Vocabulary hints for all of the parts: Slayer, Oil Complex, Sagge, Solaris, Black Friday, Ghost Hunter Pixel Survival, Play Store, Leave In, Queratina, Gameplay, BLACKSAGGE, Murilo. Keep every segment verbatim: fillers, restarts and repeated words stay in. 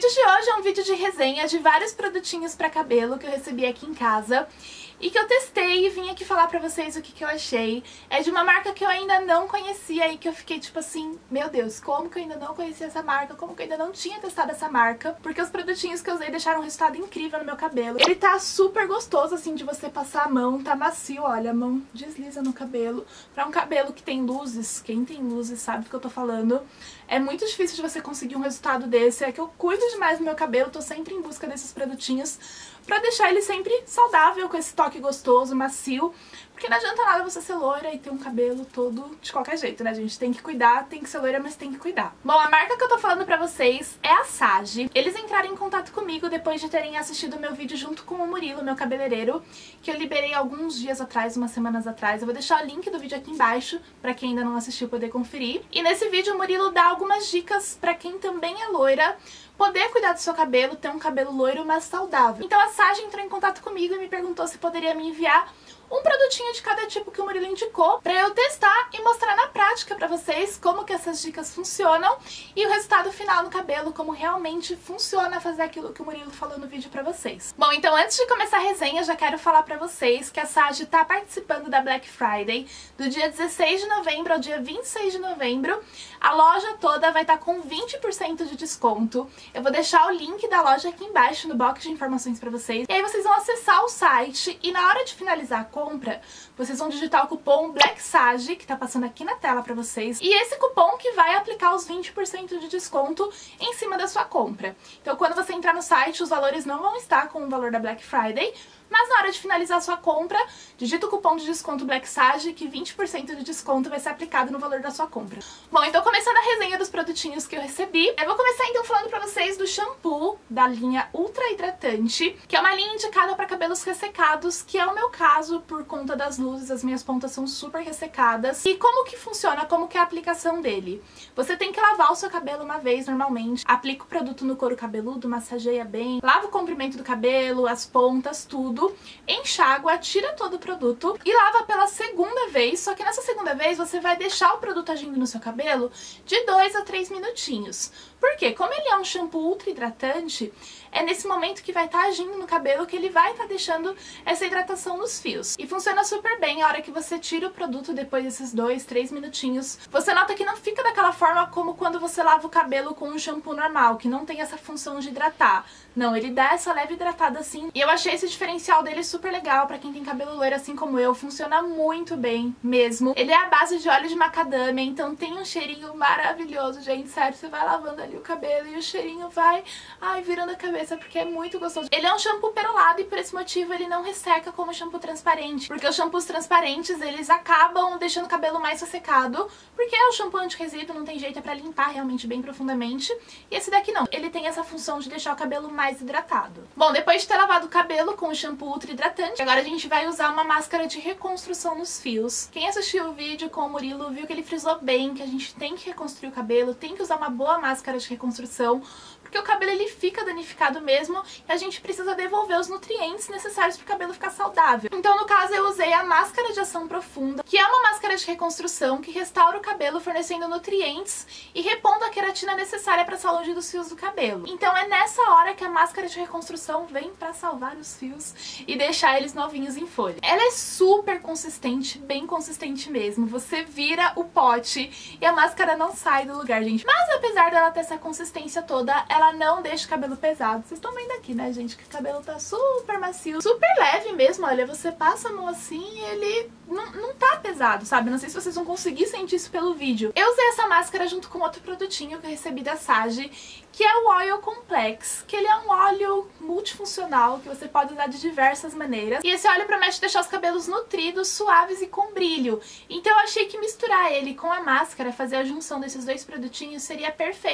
vídeo de hoje é um vídeo de resenha de vários produtinhos pra cabelo que eu recebi aqui em casa e que eu testei e vim aqui falar pra vocês o que, que eu achei. É de uma marca que eu ainda não conhecia e que eu fiquei tipo assim, meu Deus, como que eu ainda não conhecia essa marca? Como que eu ainda não tinha testado essa marca? Porque os produtinhos que eu usei deixaram um resultado incrível no meu cabelo. Ele tá super gostoso assim de você passar a mão, tá macio, olha, a mão desliza no cabelo. Pra um cabelo que tem luzes, quem tem luzes sabe do que eu tô falando, é muito difícil de você conseguir um resultado desse. É que eu cuido demais do meu cabelo, tô sempre em busca desses produtinhos pra deixar ele sempre saudável, com esse toque gostoso, macio, porque não adianta nada você ser loira e ter um cabelo todo de qualquer jeito, né, gente? Tem que cuidar, tem que ser loira, mas tem que cuidar. Bom, a marca que eu tô falando pra vocês é a Sagge. Eles entraram em contato comigo depois de terem assistido o meu vídeo junto com o Murilo, meu cabeleireiro, que eu liberei alguns dias atrás, umas semanas atrás. Eu vou deixar o link do vídeo aqui embaixo, pra quem ainda não assistiu poder conferir. E nesse vídeo o Murilo dá algumas dicas pra quem também é loira, poder cuidar do seu cabelo, ter um cabelo loiro, mas saudável. Então a Sagge entrou em contato comigo e me perguntou se poderia me enviar um produtinho de cada tipo que o Murilo indicou pra eu testar e mostrar na prática pra vocês como que essas dicas funcionam e o resultado final no cabelo, como realmente funciona fazer aquilo que o Murilo falou no vídeo pra vocês. Bom, então antes de começar a resenha, já quero falar pra vocês que a Sagge tá participando da Black Friday do dia dezesseis de novembro ao dia vinte e seis de novembro. A loja toda vai estar tá com vinte por cento de desconto. Eu vou deixar o link da loja aqui embaixo no box de informações pra vocês. E aí vocês vão acessar o site e na hora de finalizar a compra, vocês vão digitar o cupom BLACKSAGGE, que tá passando aqui na tela pra vocês, e esse cupom que vai aplicar os vinte por cento de desconto em cima da sua compra. Então quando você entrar no site, os valores não vão estar com o valor da Black Friday, mas na hora de finalizar a sua compra, digita o cupom de desconto BLACKSAGGE, que vinte por cento de desconto vai ser aplicado no valor da sua compra. Bom, então começando a resenha dos produtinhos que eu recebi, eu vou começar então falando pra vocês do shampoo da linha Ultra Hidratante, que é uma linha indicada pra cabelos ressecados, que é o meu caso. Por conta das luzes, as minhas pontas são super ressecadas. E como que funciona? Como que é a aplicação dele? Você tem que lavar o seu cabelo uma vez, normalmente. Aplica o produto no couro cabeludo, massageia bem, lava o comprimento do cabelo, as pontas, tudo. Enxágua, tira todo o produto e lava pela segunda vez. Só que nessa segunda vez você vai deixar o produto agindo no seu cabelo de dois a três minutinhos. Por quê? Como ele é um shampoo ultra hidratante, é nesse momento que vai estar agindo no cabelo que ele vai estar deixando essa hidratação nos fios. E funciona super bem. A hora que você tira o produto depois desses dois, três minutinhos, você nota que não fica daquela forma como quando você lava o cabelo com um shampoo normal, que não tem essa função de hidratar. Não, ele dá essa leve hidratada assim. E eu achei esse diferencial dele super legal pra quem tem cabelo loiro assim como eu. Funciona muito bem mesmo. Ele é à base de óleo de macadâmia, então tem um cheirinho maravilhoso, gente. Sério, você vai lavando ali o cabelo e o cheirinho vai, ai, virando a cabeça, porque é muito gostoso. Ele é um shampoo perolado e por esse motivo ele não resseca como shampoo transparente. Porque os shampoos transparentes, eles acabam deixando o cabelo mais ressecado, porque é o shampoo anti-resíduo, não tem jeito, é pra limpar realmente bem profundamente. E esse daqui não, ele tem essa função de deixar o cabelo mais hidratado. Bom, depois de ter lavado o cabelo com o shampoo ultra hidratante, agora a gente vai usar uma máscara de reconstrução nos fios. Quem assistiu o vídeo com o Murilo viu que ele frisou bem que a gente tem que reconstruir o cabelo, tem que usar uma boa máscara de reconstrução, porque o cabelo ele fica danificado mesmo e a gente precisa devolver os nutrientes necessários pro cabelo ficar saudável. Então no caso eu usei a máscara de ação profunda, que é uma máscara de reconstrução que restaura o cabelo fornecendo nutrientes e repondo a queratina necessária para a saúde dos fios do cabelo. Então é nessa hora que a máscara de reconstrução vem para salvar os fios e deixar eles novinhos em folha. Ela é super consistente, bem consistente mesmo. Você vira o pote e a máscara não sai do lugar, gente. Mas apesar dela ter essa consistência toda, ela não deixa o cabelo pesado. Vocês estão vendo aqui, né, gente, que o cabelo tá super macio, super leve mesmo. Olha, você passa a mão assim, ele não, não tá pesado, sabe? Não sei se vocês vão conseguir sentir isso pelo vídeo. Eu usei essa máscara junto com outro produtinho que eu recebi da Sagge, que é o Oil Complex, que ele é um óleo multifuncional que você pode usar de diversas maneiras. E esse óleo promete deixar os cabelos nutridos, suaves e com brilho. Então eu achei que misturar ele com a máscara, fazer a junção desses dois produtinhos seria perfeito.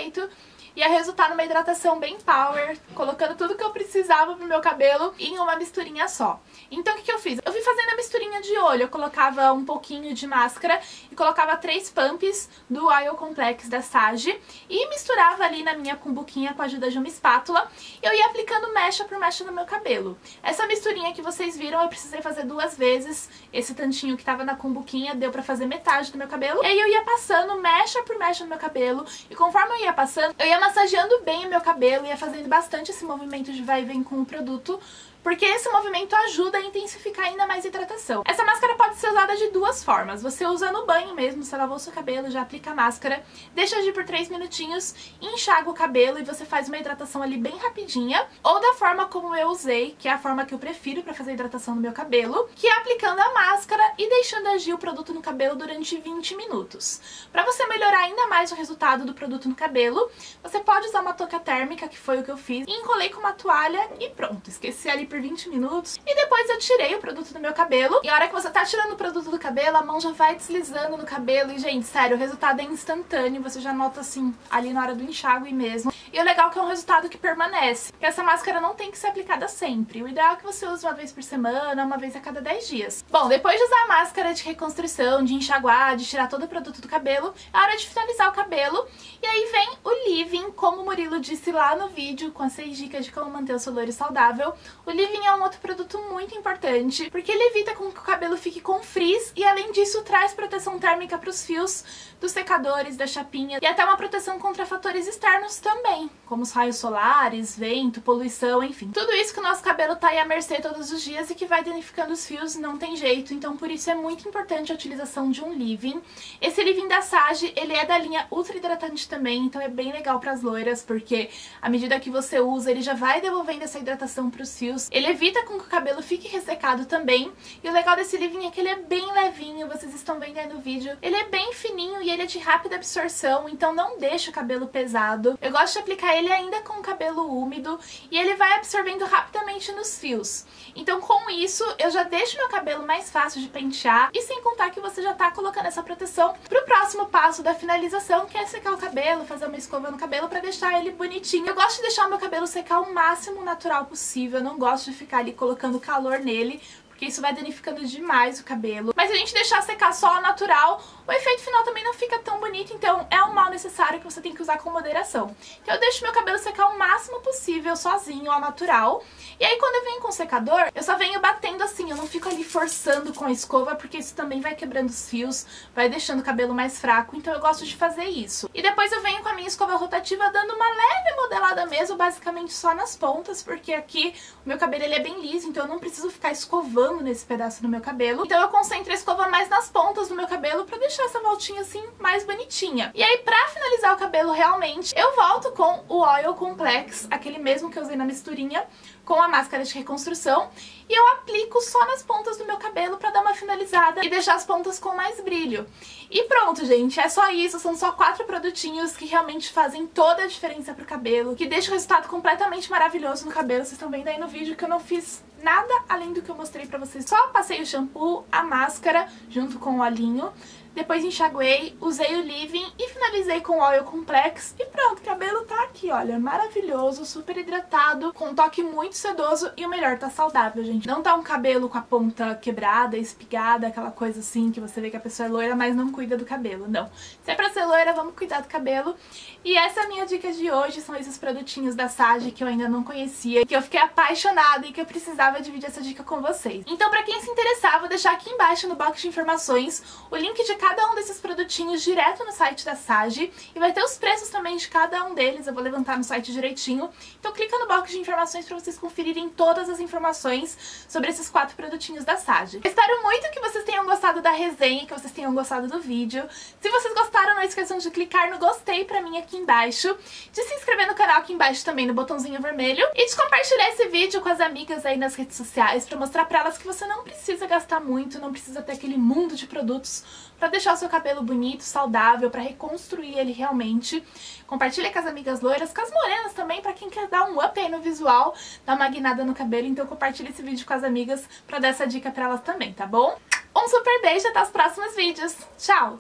Ia resultar numa hidratação bem power, colocando tudo que eu precisava pro meu cabelo em uma misturinha só. Então o que que eu fiz? Eu fui fazendo a misturinha de olho, eu colocava um pouquinho de máscara e colocava três pumps do Oil Complex da Sagge e misturava ali na minha cumbuquinha com a ajuda de uma espátula e eu ia aplicando mecha por mecha no meu cabelo. Essa misturinha que vocês viram eu precisei fazer duas vezes, esse tantinho que tava na cumbuquinha deu pra fazer metade do meu cabelo, e aí eu ia passando mecha por mecha no meu cabelo e conforme eu ia passando, eu ia massageando bem o meu cabelo e ia fazendo bastante esse movimento de vai e vem com o produto, porque esse movimento ajuda a intensificar ainda mais a hidratação. Essa máscara pode ser usada de duas formas. Você usa no banho mesmo, você lavou seu cabelo, já aplica a máscara, deixa agir por três minutinhos, enxaga o cabelo e você faz uma hidratação ali bem rapidinha. Ou da forma como eu usei, que é a forma que eu prefiro para fazer a hidratação do meu cabelo, que é aplicando a máscara e deixando agir o produto no cabelo durante vinte minutos. Para você melhorar ainda mais o resultado do produto no cabelo, você pode usar uma touca térmica, que foi o que eu fiz, e enrolei com uma toalha e pronto, esqueci ali por vinte minutos, e depois eu tirei o produto do meu cabelo, e a hora que você tá tirando o produto do cabelo, a mão já vai deslizando no cabelo, e gente, sério, o resultado é instantâneo, você já nota assim, ali na hora do enxágue mesmo, e o legal é que é um resultado que permanece, porque essa máscara não tem que ser aplicada sempre, o ideal é que você use uma vez por semana, uma vez a cada dez dias. Bom, depois de usar a máscara de reconstrução, de enxaguar, de tirar todo o produto do cabelo, é hora de finalizar o cabelo, e aí vem o leave-in, como o Murilo disse lá no vídeo, com as seis dicas de como manter o seu loiro saudável. O leave-in é um outro produto muito importante, porque ele evita com que o cabelo fique com frizz e, além disso, traz proteção térmica para os fios dos secadores, da chapinha e até uma proteção contra fatores externos também, como os raios solares, vento, poluição, enfim. Tudo isso que o nosso cabelo tá aí à mercê todos os dias e que vai danificando os fios, não tem jeito, então por isso é muito importante a utilização de um leave-in. Esse leave-in da Sagge, ele é da linha ultra hidratante também, então é bem legal para as loiras, porque à medida que você usa, ele já vai devolvendo essa hidratação para os fios. Ele evita com que o cabelo fique ressecado também. E o legal desse leave-in é que ele é bem levinho, vocês estão vendo aí no vídeo. Ele é bem fininho e ele é de rápida absorção, então não deixa o cabelo pesado. Eu gosto de aplicar ele ainda com o cabelo úmido e ele vai absorvendo rapidamente nos fios. Então com isso eu já deixo meu cabelo mais fácil de pentear e sem contar que você já tá colocando essa proteção pro próximo passo da finalização, que é secar o cabelo, fazer uma escova no cabelo pra deixar ele bonitinho. Eu gosto de deixar o meu cabelo secar o máximo natural possível, eu não gosto de ficar ali colocando calor nele, porque isso vai danificando demais o cabelo. Mas se a gente deixar secar só ao natural, o efeito final também não fica tão bonito, então é um mal necessário que você tem que usar com moderação. Então eu deixo meu cabelo secar o máximo possível, sozinho, ao natural. E aí quando eu venho com o secador, eu só venho batendo assim, eu não fico ali forçando com a escova, porque isso também vai quebrando os fios, vai deixando o cabelo mais fraco, então eu gosto de fazer isso. E depois eu venho com a minha escova rotativa dando uma leve modelada mesmo, basicamente só nas pontas, porque aqui o meu cabelo ele é bem liso, então eu não preciso ficar escovando nesse pedaço do meu cabelo. Então eu concentro a escova mais nas pontas do meu cabelo pra deixar essa voltinha assim mais bonitinha. E aí pra finalizar o cabelo realmente, eu volto com o Oil Complex, aquele mesmo que eu usei na misturinha, com a máscara de reconstrução, e eu aplico só nas pontas do meu cabelo pra dar uma finalizada e deixar as pontas com mais brilho. E pronto, gente, é só isso, são só quatro produtinhos que realmente fazem toda a diferença pro cabelo, que deixa o resultado completamente maravilhoso no cabelo. Vocês estão vendo aí no vídeo que eu não fiz nada além do que eu mostrei pra vocês, só passei o shampoo, a máscara, junto com o olhinho, depois enxaguei, usei o leave-in e finalizei com o Oil Complex e pronto, o cabelo tá aqui, olha, maravilhoso, super hidratado, com um toque muito sedoso e o melhor, tá saudável, gente. Não tá um cabelo com a ponta quebrada, espigada, aquela coisa assim que você vê que a pessoa é loira, mas não cuida do cabelo, não. Se é pra ser loira, vamos cuidar do cabelo. E essa é a minha dica de hoje, são esses produtinhos da Sagge que eu ainda não conhecia, que eu fiquei apaixonada e que eu precisava dividir essa dica com vocês. Então pra quem se interessar, vou deixar aqui embaixo no box de informações o link de cada um desses produtinhos direto no site da Sagge e vai ter os preços também de cada um deles, eu vou levantar no site direitinho. Então clica no box de informações pra vocês conferirem todas as informações sobre esses quatro produtinhos da Sagge. Eu espero muito que vocês tenham gostado da resenha, que vocês tenham gostado do vídeo. Se vocês gostaram, não esqueçam de clicar no gostei pra mim aqui embaixo, de se inscrever no canal aqui embaixo também no botãozinho vermelho e de compartilhar esse vídeo com as amigas aí nas redes sociais pra mostrar pra elas que você não precisa gastar muito, não precisa ter aquele mundo de produtos pra deixar o seu cabelo bonito, saudável, pra reconstruir ele realmente. Compartilha com as amigas loiras, com as morenas também, pra quem quer dar um up aí no visual, dar uma guinada no cabelo, então compartilha esse vídeo com as amigas pra dar essa dica pra elas também, tá bom? Um super beijo, até os próximos vídeos. Tchau!